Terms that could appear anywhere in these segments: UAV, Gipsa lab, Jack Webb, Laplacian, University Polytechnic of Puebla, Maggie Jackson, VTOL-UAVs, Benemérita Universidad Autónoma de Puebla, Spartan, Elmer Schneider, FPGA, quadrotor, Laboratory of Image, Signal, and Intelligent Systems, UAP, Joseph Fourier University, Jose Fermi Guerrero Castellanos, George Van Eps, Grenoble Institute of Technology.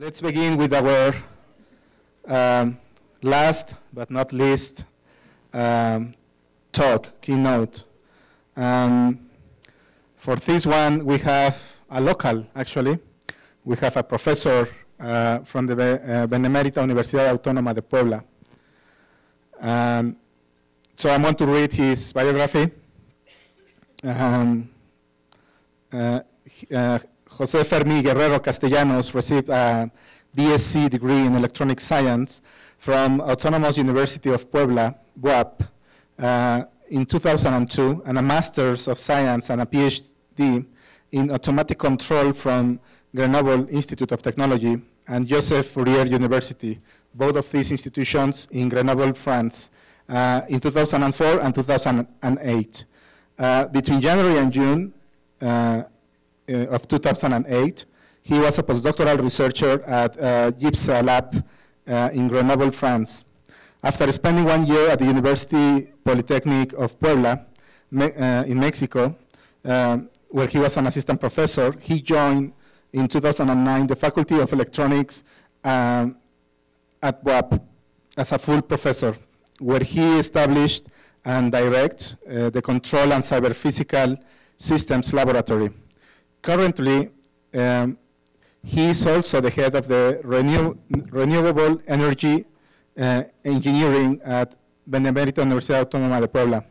Let's begin with our last but not least talk, keynote. For this one, we have a local, actually. We have a professor from the Benemérita Universidad Autónoma de Puebla. So I want to read his biography. Jose Fermi Guerrero Castellanos received a BSc degree in electronic science from Autonomous University of Puebla, UAP, in 2002, and a Master's of Science and a PhD in Automatic Control from Grenoble Institute of Technology and Joseph Fourier University, both of these institutions in Grenoble, France, in 2004 and 2008. Between January and June of 2008, he was a postdoctoral researcher at Gipsa lab in Grenoble, France. After spending 1 year at the University Polytechnic of Puebla in Mexico, where he was an assistant professor, he joined in 2009 the Faculty of Electronics at UAP as a full professor, where he established and directs the Control and Cyberphysical Systems Laboratory. Currently, he is also the head of the Renewable Energy Engineering at Benemérita Universidad Autónoma de Puebla.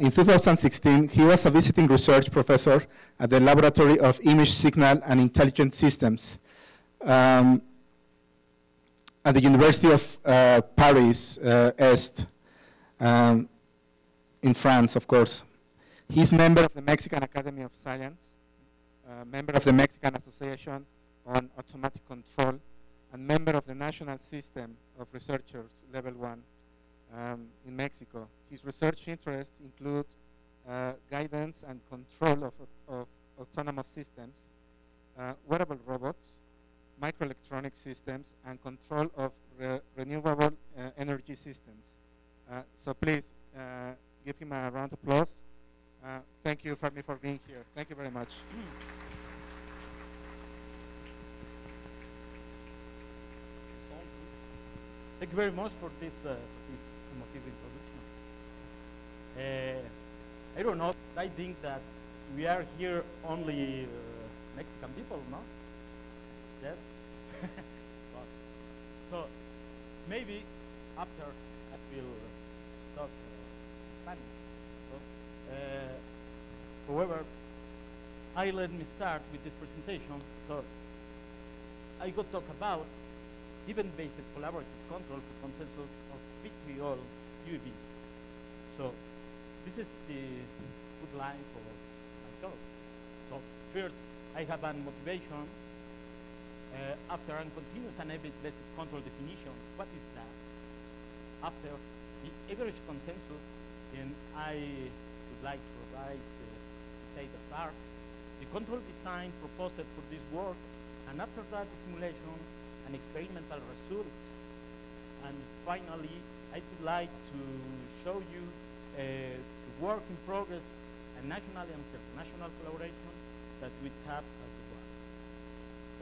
In 2016, he was a visiting research professor at the Laboratory of Image, Signal, and Intelligent Systems at the University of Paris Est, in France, of course. He's member of the Mexican Academy of Science, member of the Mexican Association on Automatic Control, and member of the National System of Researchers, Level 1, in Mexico. His research interests include guidance and control of autonomous systems, wearable robots, microelectronic systems, and control of renewable energy systems. So please give him a round of applause. Thank you, Fermi, for being here. Thank you very much. Thank you very much for this, this emotive introduction. I don't know, I think that we are here only Mexican people, no? Yes? So maybe after I will talk Spanish. So, however, let me start with this presentation. So I could talk about event-based collaborative control for consensus of VTOL-UAVs. So this is the good line for my talk. So first, I have a motivation. After a continuous and event-based control definition, what is that? After the average consensus, then I would like to revise the state of art, the control design proposed for this work, and after that, the simulation and experimental results. And finally, I would like to show you the work in progress and national and international collaboration that we have at the work.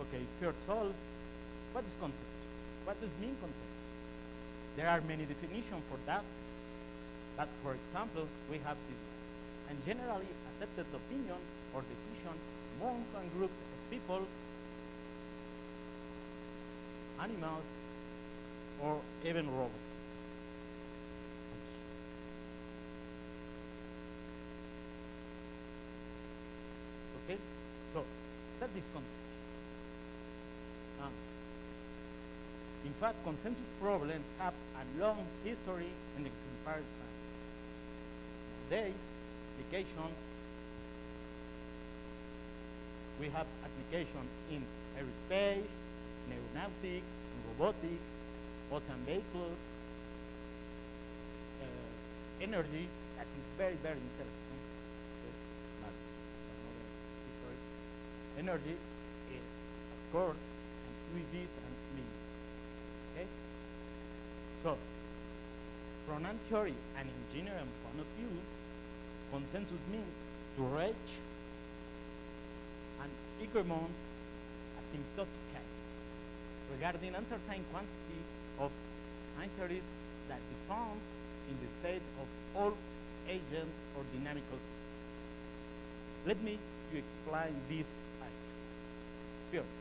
Okay, first of all, what is concept? What does mean concept? There are many definitions for that, but for example, we have this one. And generally accepted opinion or decision among a group of people, animals, or even robots. Okay, so that is consensus. In fact, consensus problems have a long history in the comparison. Nowadays, application, we have application in aerospace, aeronautics, robotics, ocean vehicles, energy, that is very, very interesting. But it's another history. Energy, of course, and UAVs and minions. Okay? So, from a theory and engineering point of view, consensus means to reach an agreement asymptotically. regarding uncertain quantity of entities that depends in the state of all agents or dynamical systems. Let me explain this idea. First,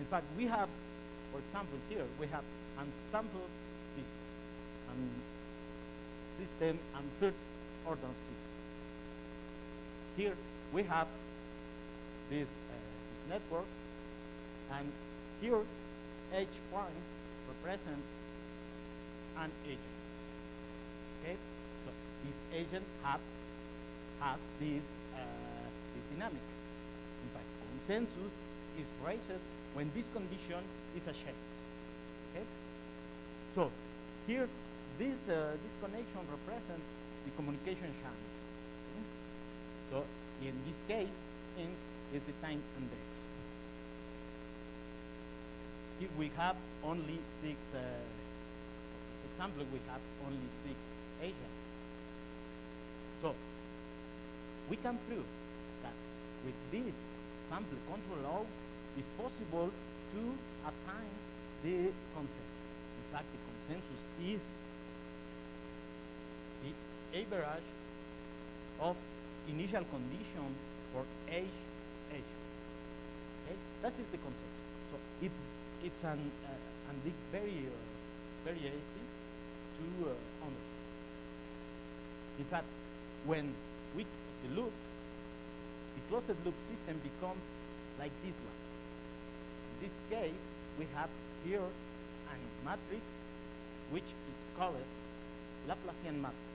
in fact, we have, for example, here we have ensemble system, and first order system. Here we have this network, and here each point represents an agent. Okay, so this agent has this dynamic. In fact, consensus is raised when this condition is a shape. Okay, so here this connection represents the communication channel. Okay? So in this case, in is the time index. If we have only six, example, we have only six agents. So we can prove that with this sample control law, it's possible to attain the consensus. In fact, the consensus is the average of initial condition for each agent. Okay, that is the consensus. So it's an and very very easy to understand. In fact, when we loop, the closed loop system becomes like this one. In this case, we have here a matrix which is called Laplacian matrix.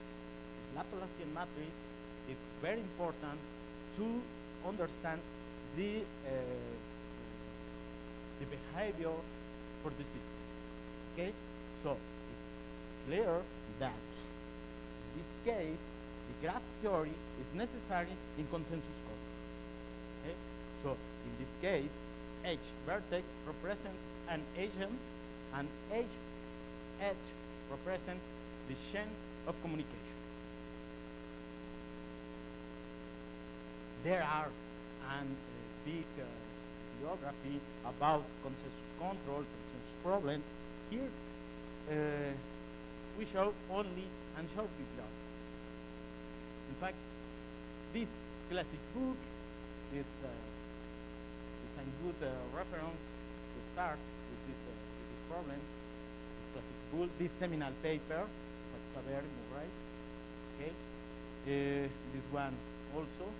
This Laplacian matrix, it's very important to understand the behavior for the system. Okay, so it's clear that in this case, the graph theory is necessary in consensus code. Okay? So in this case, each vertex represents an agent, and each edge represents the chain of communication. There are a big bibliography about consensus control, consensus problem. Here we show only a short bibliography. In fact, this classic book, it's a good reference to start with this problem. This classic book, this seminal paper, that's a very right? Okay, this one also.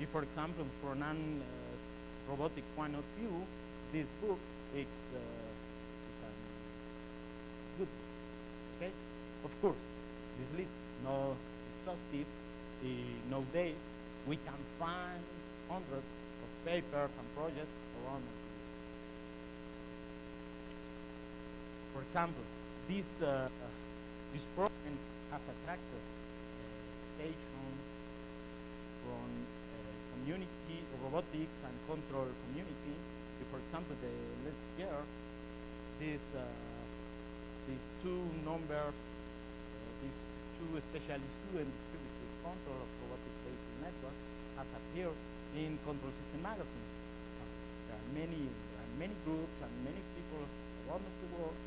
If, for example, for non-robotic point of view, this book is a good book. Okay, of course, this leads no. Nowadays, we can find hundreds of papers and projects around. For example, this program has attracted attention from community robotics and control community. For example, let's hear these two numbers. Two specialists and distributed control of robotic vehicle network has appeared in Control System Magazine. There are many groups and many people around the world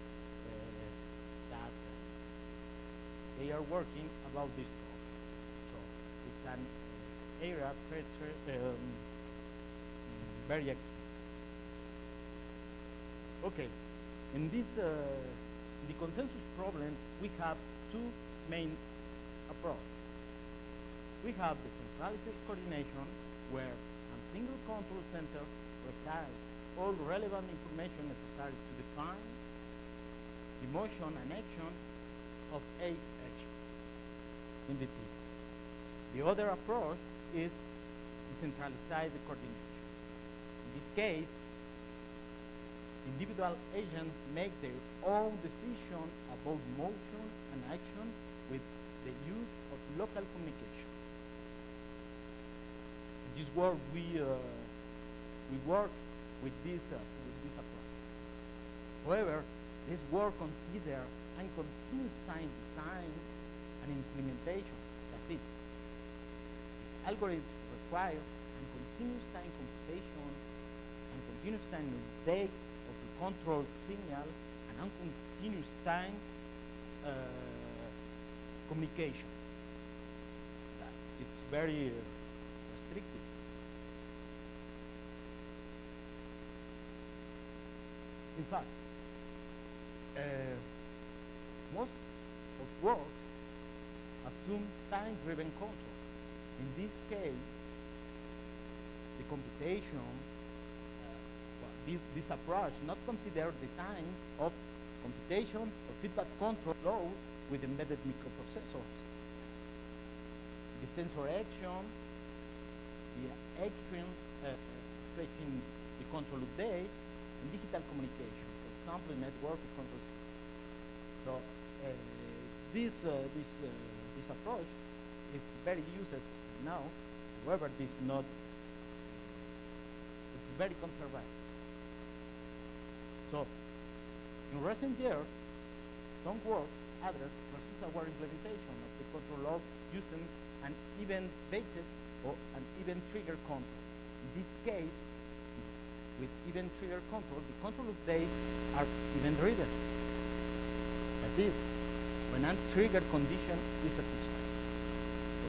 that they are working about this problem. So it's an area very active. Okay, in this the consensus problem, we have two main approach. We have the centralized coordination where a single control center resides all relevant information necessary to define the motion and action of a action in the team. The other approach is decentralized coordination. In this case, individual agents make their own decision about motion and action with the use of local communication. In this work, we work with this approach. However, this work considers and continuous time design and implementation. That's it. The algorithms require and continuous time computation and continuous time update of the controlled signal and continuous time communication. It's very restrictive. In fact, most of work assume time-driven control. In this case, the computation, this approach not consider the time of computation or feedback control flow with embedded microprocessors. The sensor action, the action taking the control update, and digital communication, for example, network control system. So this approach, it's very used now. However, this not, it's very conservative. So, in recent years, some works address process-aware implementation of the control of using an event-based or an event trigger control. In this case, with event trigger control, the control updates are event-driven. That is, when a trigger condition is satisfied.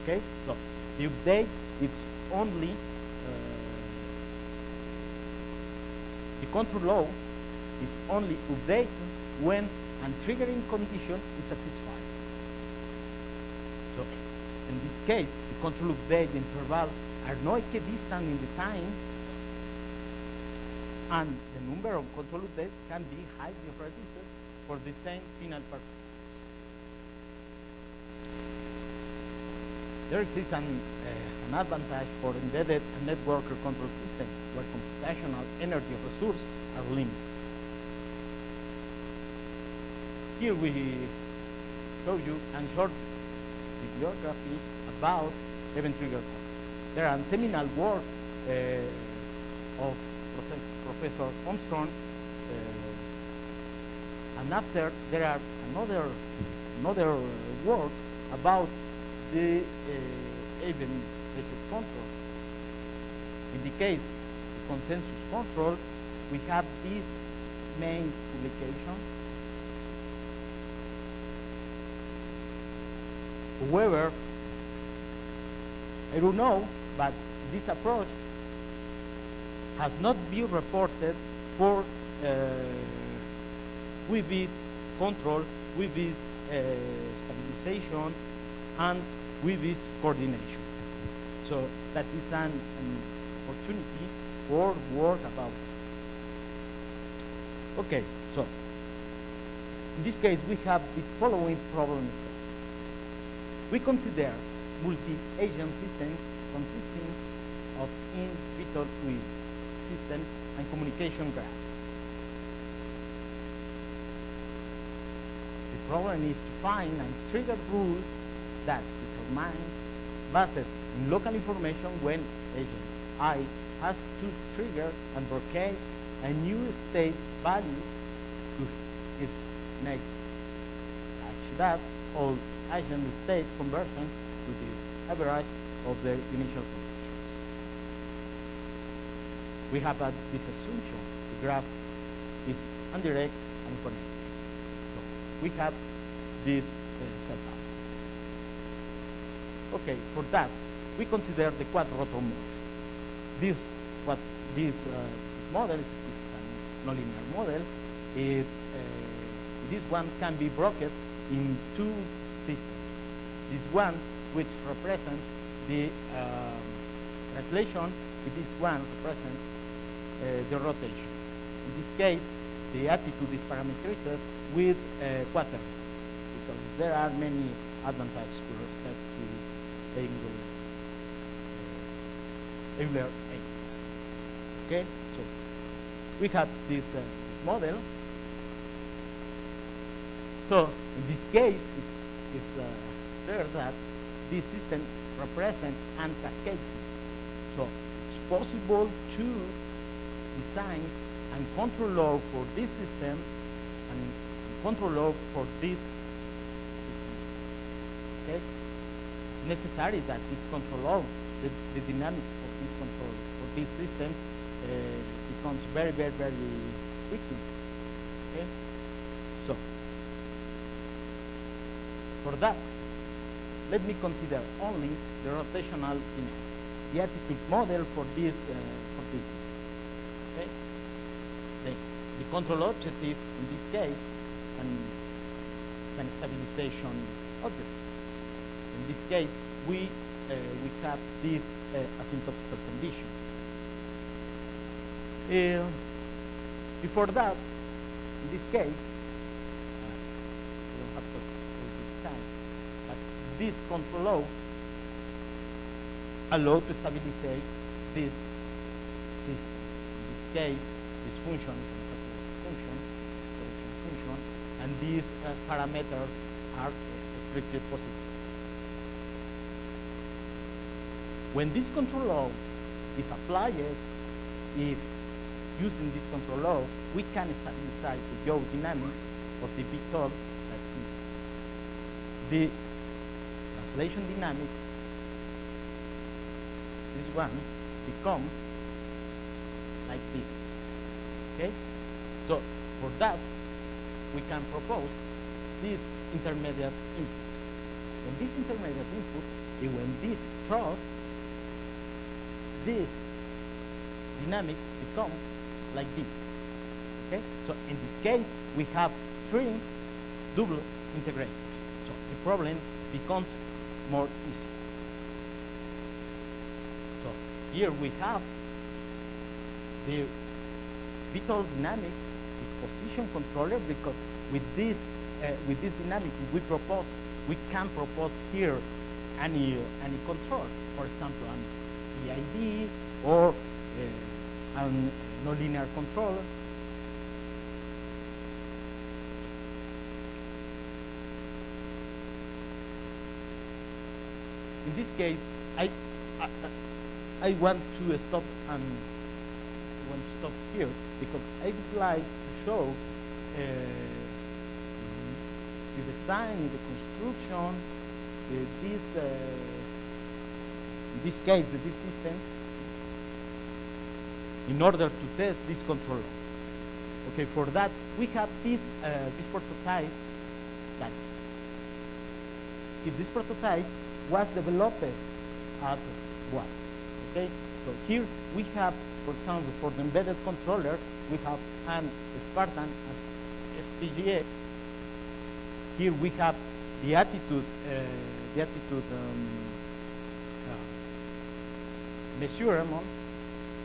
Okay, so the update is only the control law is only updated when a triggering condition is satisfied. So, in this case, the control update interval are not equidistant in the time, and the number of control updates can be highly reduced for the same final performance. There exists an advantage for embedded network control systems where computational energy resources are limited. Here we show you a short bibliography about event trigger control. There are seminal work of Professor Armstrong, and after there are another works about the event trigger control. In the case of consensus control, we have this main publication. However, I don't know, but this approach has not been reported for UAVs control, UAVs stabilization, and UAVs coordination. So that is an opportunity for work about it. Okay, so in this case, we have the following problems. We consider multi-agent system consisting of in VTOL-UAVs system and communication graph. The problem is to find a trigger rule that determines based on local information when agent I has to trigger and broadcasts a new state value to its next, such that all agent state conversions to the average of their initial conditions. We have this assumption the graph is indirect and connected. So we have this setup. Okay, for that we consider the quadrotor model. This model is a nonlinear model. This one can be broken in two systems. This one which represents the translation, this one represents the rotation. In this case, the attitude is parameterized with quarter, because there are many advantages with respect to Euler angle. Okay, so we have this, this model. So in this case, it's clear that this system represents a cascade system. So it's possible to design and control law for this system and control law for this system. Okay? It's necessary that this control law, the dynamics of this control for this system becomes very, very, very equipment. Okay? So, for that, let me consider only the rotational kinetics, the atypic model for this system. Okay? The control objective in this case, and it's an stabilization objective. In this case, we have this asymptotical condition. Before that, in this case, we don't have to take time, but this control O allowed to stabilize this system. In this case, this function is a function, and these parameters are strictly positive. When this control O is applied, if using this control O, we can stabilize the geodynamics of the VTOL axis. The translation dynamics, this one, become like this. Okay? So for that, we can propose this intermediate input. When this intermediate input, and when this thrust, this dynamic become like this. Okay? So in this case, we have three double integrators. So the problem becomes more easy. So here we have the VTOL dynamics, the position controller, because with this dynamic we propose, we can propose here any control, for example, an EID or and nonlinear controller. In this case, I want to stop and stop here because I would like to show the design, the construction, in this case, the diff system, in order to test this controller. Okay, for that, we have this, this prototype that this prototype was developed at one. Okay, so here we have, for example, for the embedded controller, we have an Spartan FPGA. Here we have the attitude measurement.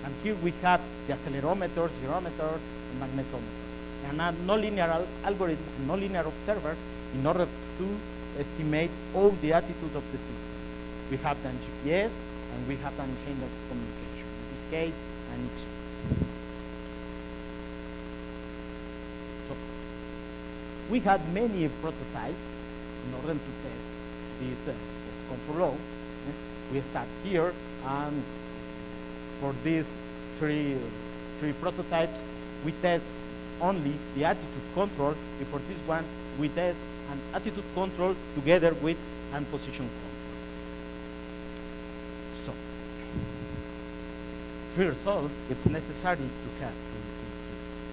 And here we have the accelerometers, gyrometers, and magnetometers. And a nonlinear algorithm, a nonlinear observer, in order to estimate all the attitude of the system. We have the GPS, and we have the chain of communication. In this case, and it's. So, we had many prototypes in order to test this control law. We start here, and for these three prototypes, we test only the attitude control, and for this one, we test an attitude control together with an position control. So, first of all, it's necessary to have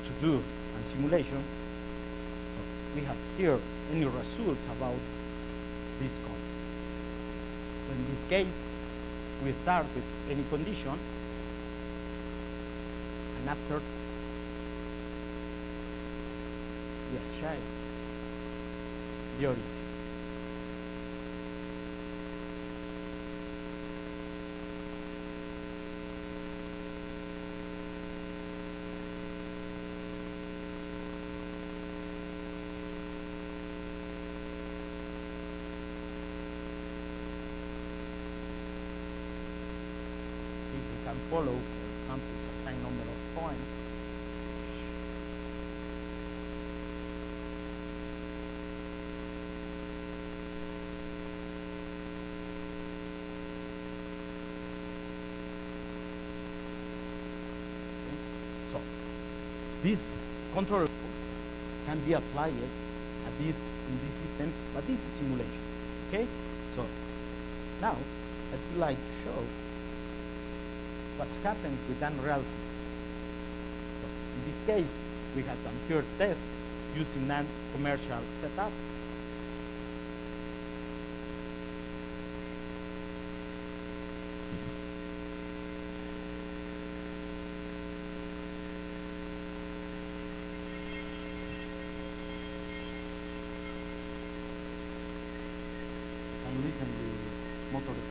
to do a simulation. So we have here any results about this control. So in this case, we start with any condition. And after, we assign the origin. We can follow a certain number of points. So, this control can be applied at this in this system, but it's a simulation. Okay? So, now I'd like to show what's happened with unreal system. So in this case, we had some first tests using non-commercial setup. Listen to the motor report.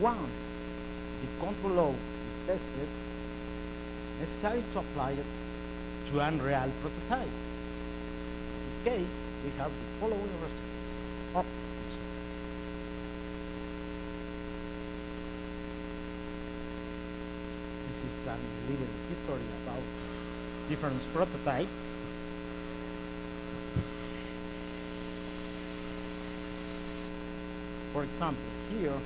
Once the control load is tested, it's necessary to apply it to an real prototype. In this case, we have the following result. This is some little history about different prototypes. For example, here,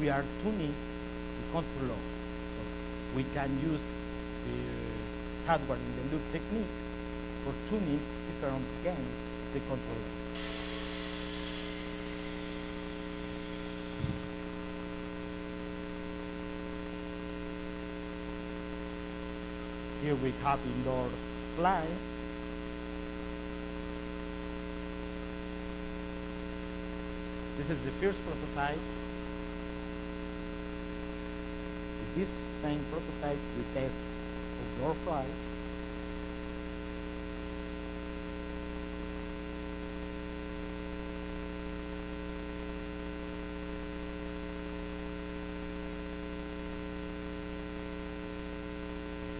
we are tuning the control load. So we can use the hardware in the loop technique for tuning different gain of the control load. Here we have indoor fly. This is the first prototype. This same prototype we test outdoor flight.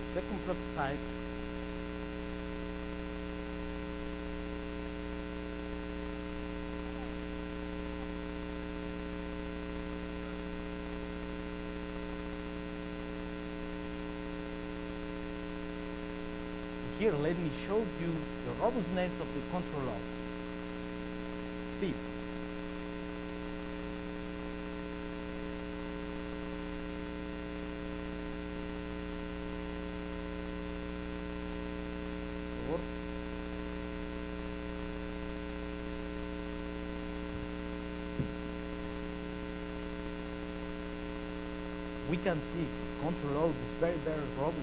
Second prototype. Here, let me show you the robustness of the control load. See. We can see the control load is very, very robust.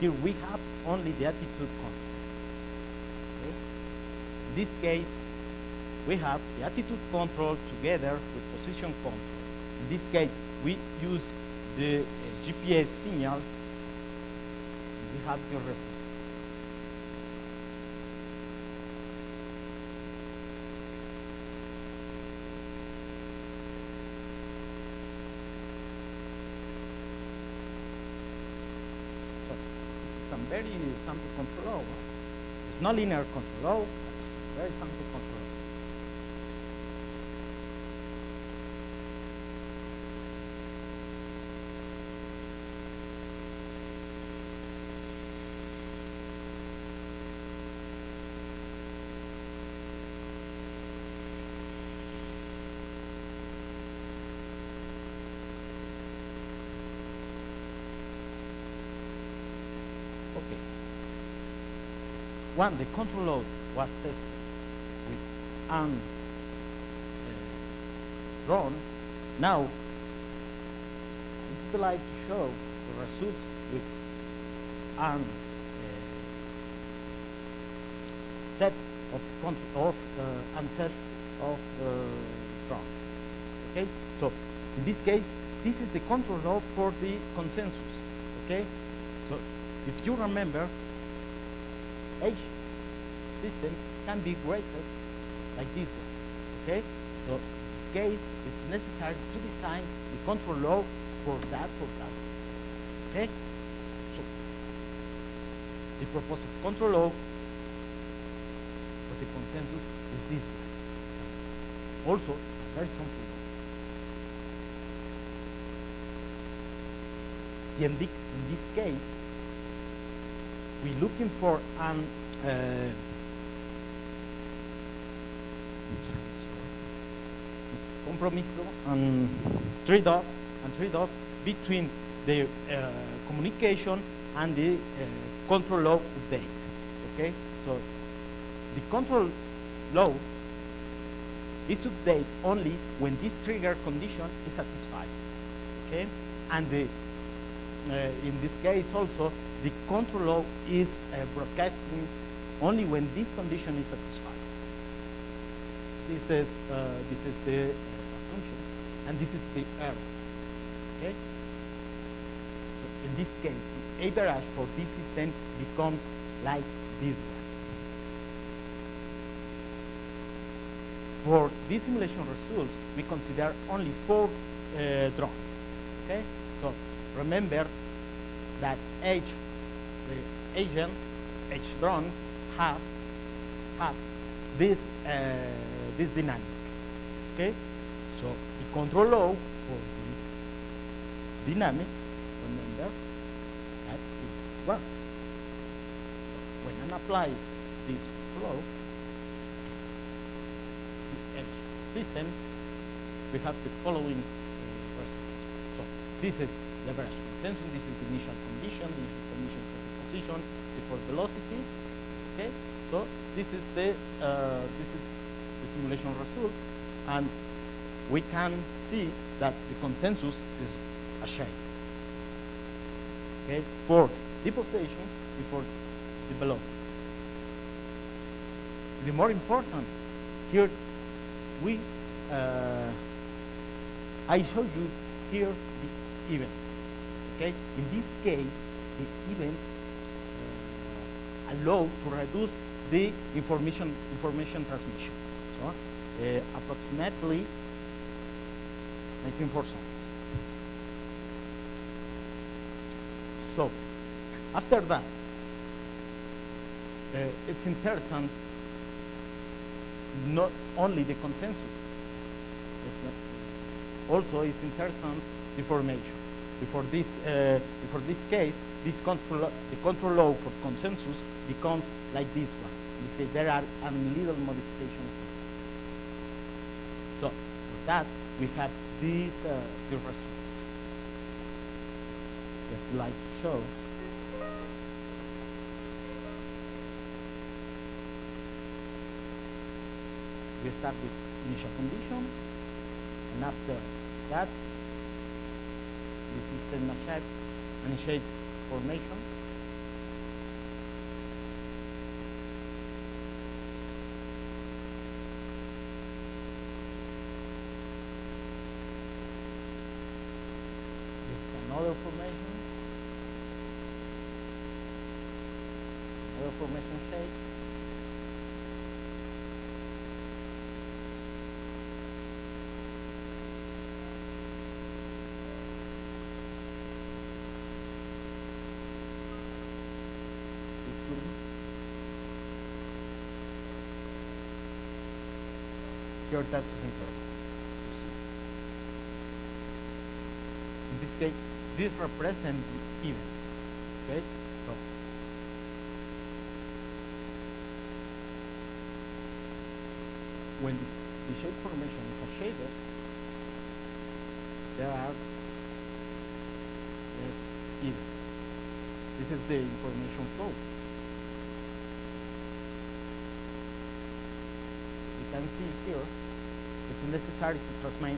Here we have only the attitude control. Okay? In this case, we have the attitude control together with position control. In this case, we use the GPS signal. We have the results. Very sample control. It's not linear control, but it's very sample control. When the control load was tested with an drone, now I would like to show the results with an set of drone. Okay, so in this case, this is the control load for the consensus. Okay, so if you remember, each system can be graded like this one, okay? So in this case, it's necessary to design the control load for that, okay? So the proposed control load for the consensus is this one, also it's a very simple one. And in this case, we're looking for an compromiso and trade-off between the communication and the control law update. Okay, so the control law is updated only when this trigger condition is satisfied. Okay, and the, in this case also the control law is broadcasting only when this condition is satisfied. This is the assumption, and this is the error. Okay. In this case, the average for this system becomes like this one. For this simulation results, we consider only 4 drops. Okay? So remember that each drone have this dynamic. Okay? So the control law for this dynamic, remember that is 1. When I apply this flow to edge system, we have the following results. So this is leverage consensus, this is the initial condition, the initial condition for the position, the force velocity. Okay, so this is the simulation results, and we can see that the consensus is a shade. Okay, for the position, before the velocity. The more important here, we I show you here the events. Okay, in this case, the event allow to reduce the information transmission. So approximately 19%. So after that, it's interesting not only the consensus, but also it's interesting the formation. Before this case, this the control law for consensus becomes like this one. In this case, there are a little modification. So for that, we have this the result. Just like so. We start with initial conditions, and after that, the system shape formation. This is another formation. Another formation shape. Here, that's interesting to see. In this case, this represents the events. Okay? So, when the shape formation is a shader, there are just events. This is the information flow. You can see here, it's necessary to transmit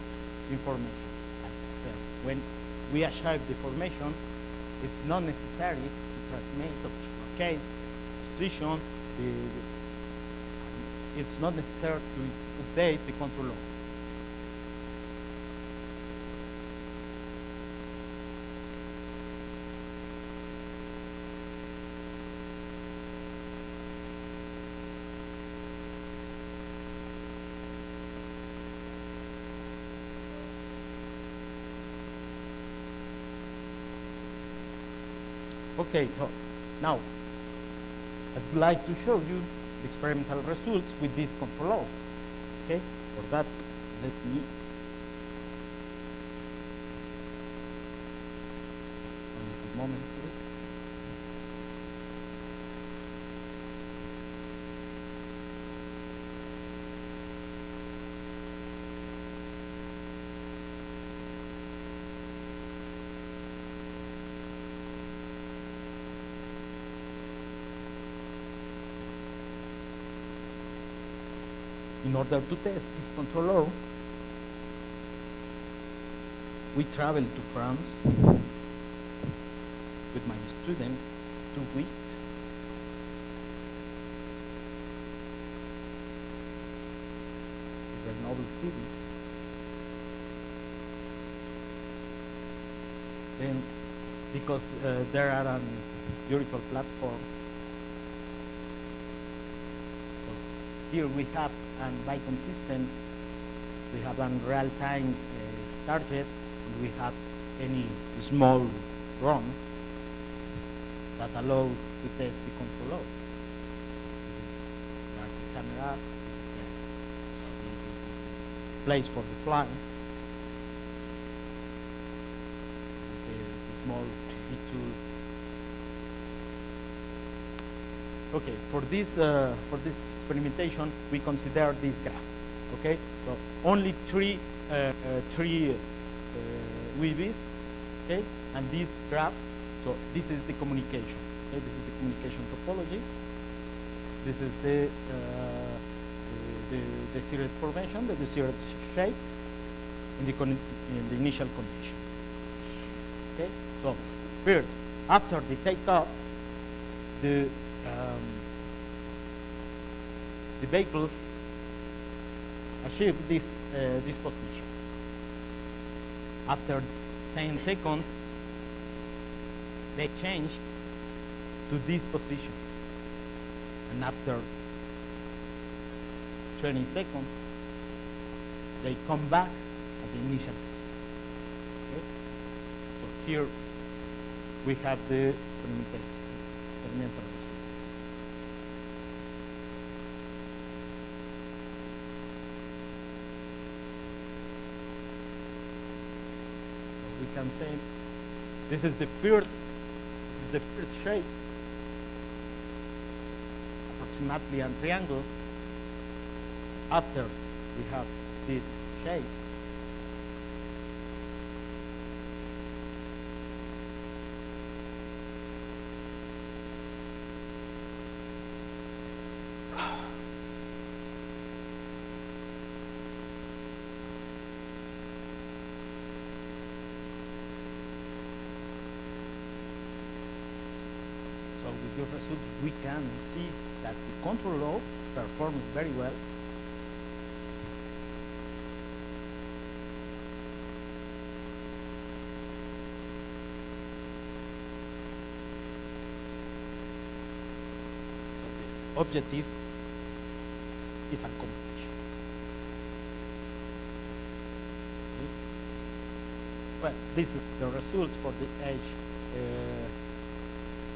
information. When we achieve the formation, it's not necessary to transmit the position. It's not necessary to update the control law. Okay, so now I'd like to show you the experimental results with this control law. Okay, for that Let me a moment, please. In order to test this controller, we traveled to France with my student 2 weeks. Grenoble city. Then, because there are a beautiful platform, so here we have, and by consistent, we have a real-time target. We have any small ROM that allow to test the controller. It's a camera, it's a place for the fly, the small V2. Okay, for this experimentation, we consider this graph. Okay, so only three UAVs, okay, and this graph. So this is the communication. Okay, this is the communication topology. This is the desired formation, the desired shape, in the initial condition. Okay, so first, after the takeoff, the vehicles achieve this position. After 10 seconds, they change to this position. And after 20 seconds, they come back at the initial. Okay? So here we have the experimental results. So we can say this is the first. This is the first shape, approximately a triangle. After we have this shape, we can see that the controller performs very well. The objective is accomplished. Okay. Well, this is the result for the edge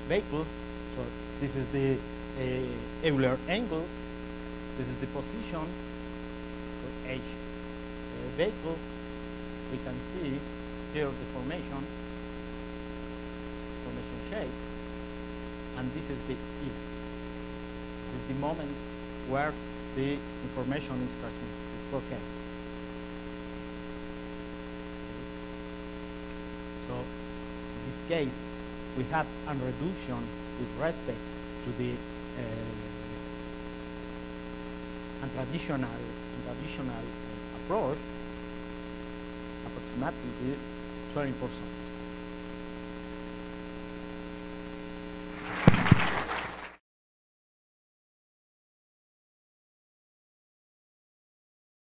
vehicle. So this is the Euler angle. This is the position for each vehicle. We can see here the formation shape, and this is the event. This is the moment where the information is starting to process. So in this case, we have a reduction with respect to the traditional approach, approximately 20%.